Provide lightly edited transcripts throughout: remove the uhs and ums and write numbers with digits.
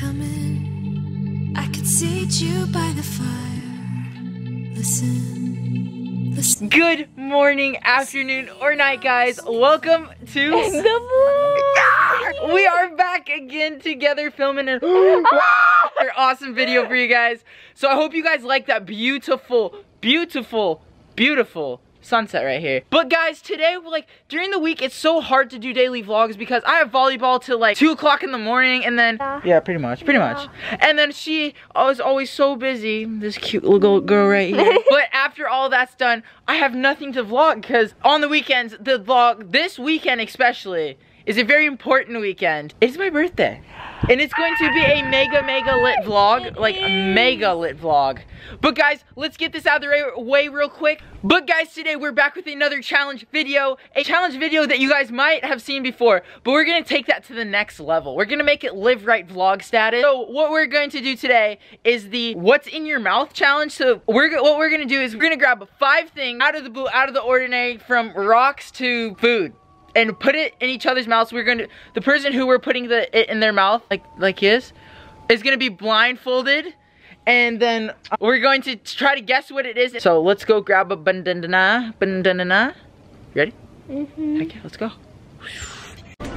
coming. I could seat you by the fire. Listen. Good morning, afternoon, or night, guys. Welcome to the vlog. We are back again together filming an awesome video for you guys. So I hope you guys like that beautiful, beautiful, beautiful sunset right here. But guys, today, like, during the week, it's so hard to do daily vlogs because I have volleyball till like 2 o'clock in the morning, and then yeah, pretty much. And then she was always so busy, this cute little girl right here. But after all that's done, I have nothing to vlog because on the weekends, the vlog, this weekend especially, is a very important weekend. It's my birthday. And it's going to be a mega lit vlog, like a mega lit vlog. But guys, let's get this out of the way real quick. But guys, today we're back with another challenge video. A challenge video that you guys might have seen before, but we're gonna take that to the next level. We're gonna make it live right vlog status. So what we're going to do today is the what's in your mouth challenge. So what we're gonna do is we're gonna grab 5 things out of the blue, out of the ordinary, from rocks to food, and put it in each other's mouths. We're gonna, the person who we're putting it in their mouth, like his, is gonna be blindfolded, and then we're going to try to guess what it is. So let's go grab a bandana. You ready? Mm-hmm. Okay, let's go.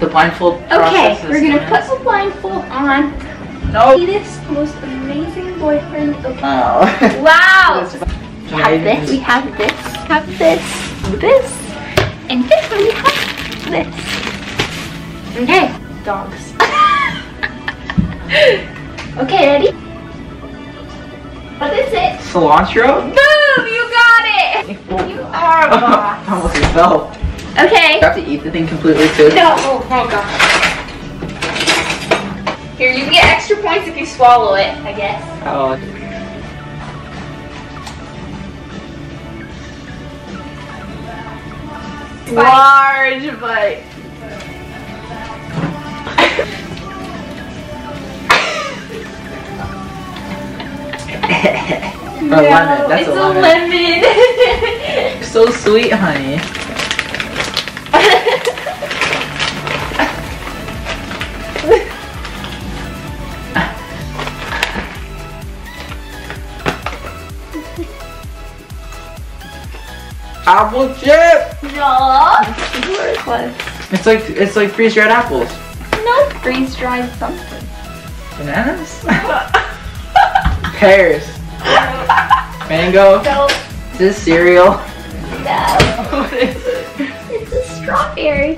The blindfold. Okay, we're gonna put the blindfold on. No. Edith's most amazing boyfriend of all. Oh. Wow. We have this. We have this. We have this. This. And this one. We have this. Okay, dogs. Okay, ready? What is it? Cilantro? Boom! You got it! You are a boss. Almost yourself. Okay. You have to eat the thing completely too. No, oh my god. Here, you can get extra points if you swallow it, I guess. Oh. Large bite. No, a lemon. That's a lemon. It's a lemon. So sweet, honey. Apple chip! No! It's like freeze-dried apples. No, freeze-dried something. Bananas? Pears. Mango. Nope. Is this cereal? No. What is it? It's a strawberry.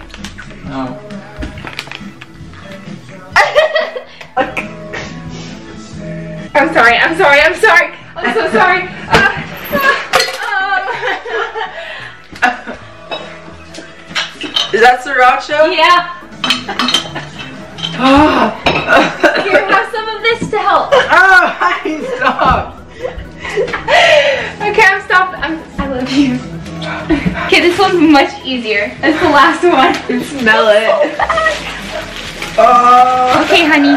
No. I'm sorry. I'm so sorry. Is that sriracha? Yeah. Here, have some of this to help. Oh, honey, stop. Okay, I'm stopped. I love you. Okay, this one's much easier. That's the last one. You smell it. Okay, honey.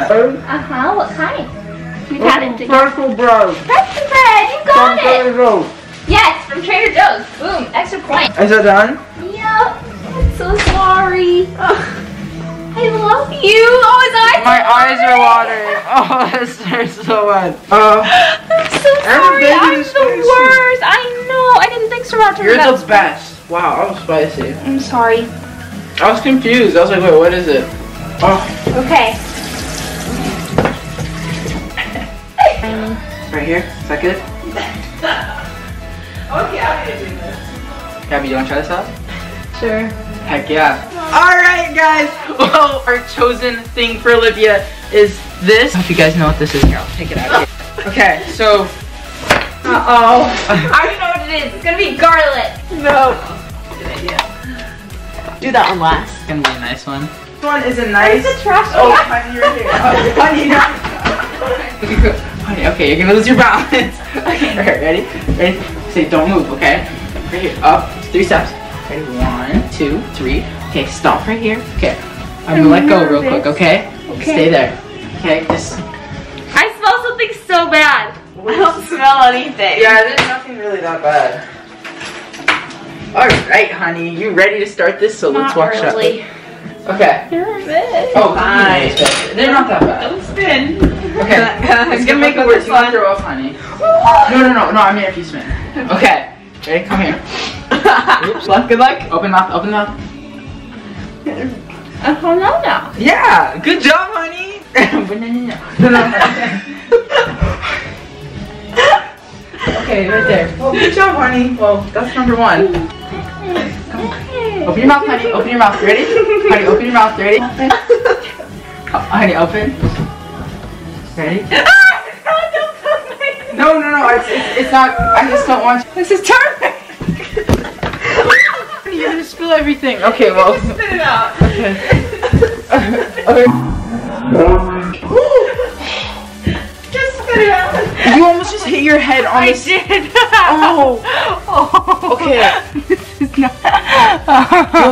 What kind? We've had it together. Pretzel bread. Pretzel bread. You got it. From Trader Joe's. Yes, from Trader Joe's. Boom. Extra point. Is it done? Yep. I'm so sorry. Oh, I love you. Oh, his eyes. My eyes are watering. Oh, this hurts so bad. I'm so sorry. I'm the worst. I know. I didn't think sriracha. You're the best. Wow, I was spicy. I'm sorry. I was confused. I was like, wait, what is it? Oh. Okay. Right here. Is that good? Okay, I'm gonna do this. Gabby, you wanna try this out? Sure. Heck yeah. Alright guys, well, our chosen thing for Olivia is this. I don't know if you guys know what this is. Here, I'll take it out. Okay, so. Uh-oh. I already know what it is. It's gonna be garlic. No. Good idea. Do that one last. It's gonna be a nice one. This one is a nice. It's a trash can. Oh, honey, right here. Oh, honey. Okay, you're gonna lose your balance. Okay. Alright, ready? Ready? Say, don't move, okay? Right here, up, 3 steps. Okay, 1, 2, 3. Okay, stop right here. Okay, I'm gonna let go real quick, okay? Okay. Stay there. Okay, just. I smell something so bad. What? I don't smell anything. Yeah, there's nothing really that bad. Alright, honey, you ready to start this? So let's watch out. Okay. You're a bit. Oh, nice. They're not that bad. Don't spin. Okay. It's gonna make it worse fun. Throw off, honey. No. I mean, if you spin. Okay. Ready? Come here. Oops. Good luck. Open mouth. Open mouth. I don't know now. Yeah. Good job, honey. Okay, right there. Oh, good job, honey. Well, that's number one. Come on. Open your mouth, honey. Open your mouth. You ready? Honey, open your mouth. You ready? Honey, open. Ready? No. It's not. I just don't want you. This is terrible. You're gonna spill everything. Okay, well. Spit it out. Okay. Just spit it out. You almost just hit your head on this. I did. Oh. Okay. No. You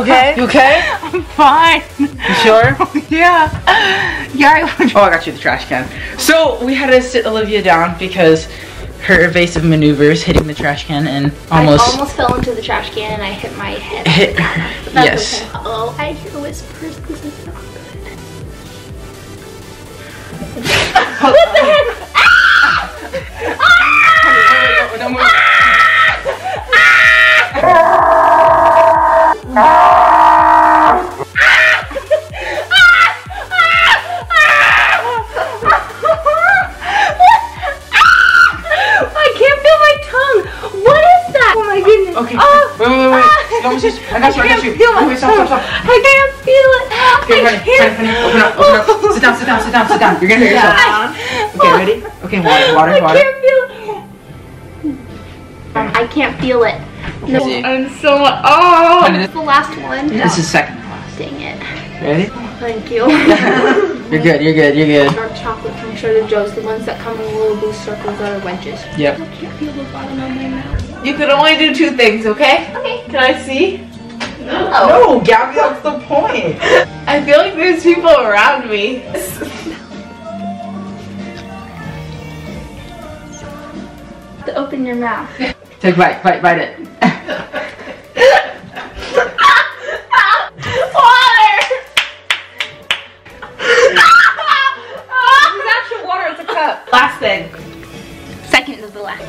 okay? You okay? I'm fine. You sure? Yeah. Oh, I got you the trash can. So we had to sit Olivia down because her evasive maneuvers hitting the trash can and I almost fell into the trash can and I hit my head. Hit her. But yes. Okay. Oh, I hear whispers. This is not good. What the heck? Ah! Ah! Wait, don't move. Sit down. You're gonna hurt yourself. Okay, ready? Okay, water. I can't feel it. No, I'm so. Oh! This is the last one. No. This is second last. Dang it. Ready? Oh, thank you. You're good. Dark chocolate from Trader Joe's, the ones that come in little blue circles that are wedges. Yep. I can't feel the bottom of my mouth. You could only do two things, okay? Okay. Can I see? No, Gabby, that's the point. I feel like there's people around me. To open your mouth. Take a bite it. Water! This is actual water, it's a cup. Last thing. Second is the last.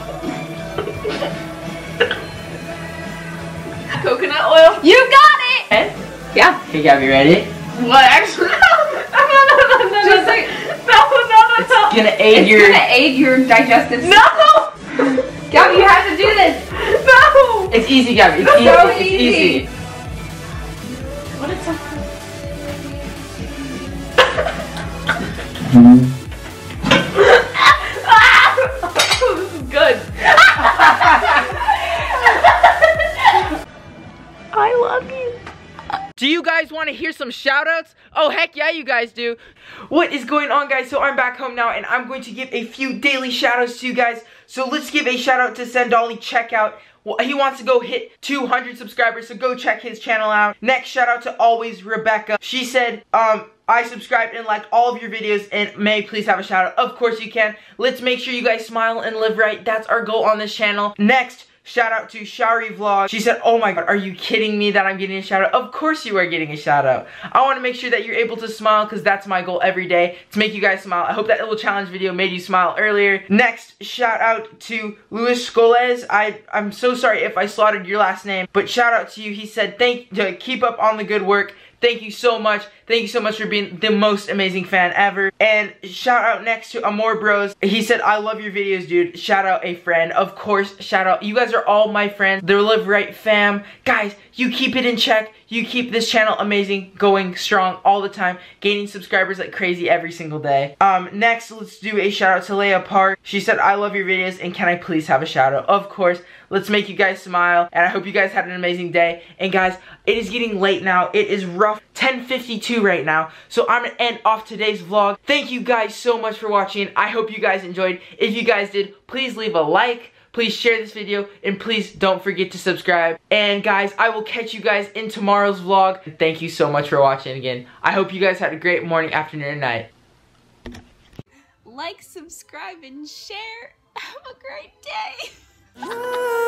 Coconut oil. You got it! Okay. Yeah. Okay, Gabby, ready? What? Actually, no. Just like, no. It's gonna aid your digestive system. No! Gabby, you have to do this! No! It's easy, Gabby. It's so easy. What is that? Oh, this is good. I love you. Do you guys want to hear some shoutouts? Oh, heck yeah, you guys do. What is going on, guys? So I'm back home now, and I'm going to give a few daily shoutouts to you guys. So let's give a shoutout to Sendolly Checkout. Well, he wants to go hit 200 subscribers, so go check his channel out. Next, shoutout to Always Rebecca. She said, I subscribed and liked all of your videos, and may please have a shoutout. Of course you can. Let's make sure you guys smile and live right. That's our goal on this channel. Next, shout out to Shari Vlog. She said, oh my god, are you kidding me that I'm getting a shout out? Of course you are getting a shout out. I want to make sure that you're able to smile because that's my goal every day, to make you guys smile. I hope that little challenge video made you smile earlier. Next, shout out to Luis Scoles. I'm so sorry if I slaughtered your last name, but shout out to you. He said, keep up on the good work. Thank you so much. Thank you so much for being the most amazing fan ever. And shout out next to Amor Bros. He said, I love your videos, dude. Shout out a friend. Of course, shout out. You guys are all my friends. The Live Right fam. Guys, you keep it in check. You keep this channel amazing, going strong all the time, gaining subscribers like crazy every single day. Next, let's do a shout out to Leia Park. She said, I love your videos and can I please have a shout out? Of course. Let's make you guys smile, and I hope you guys had an amazing day. And guys, it is getting late now. It is rough 10:52 right now, so I'm gonna end off today's vlog. Thank you guys so much for watching. I hope you guys enjoyed. If you guys did, please leave a like, please share this video, and please don't forget to subscribe. And guys, I will catch you guys in tomorrow's vlog. Thank you so much for watching again. I hope you guys had a great morning, afternoon, and night. Like, subscribe, and share. Have a great day.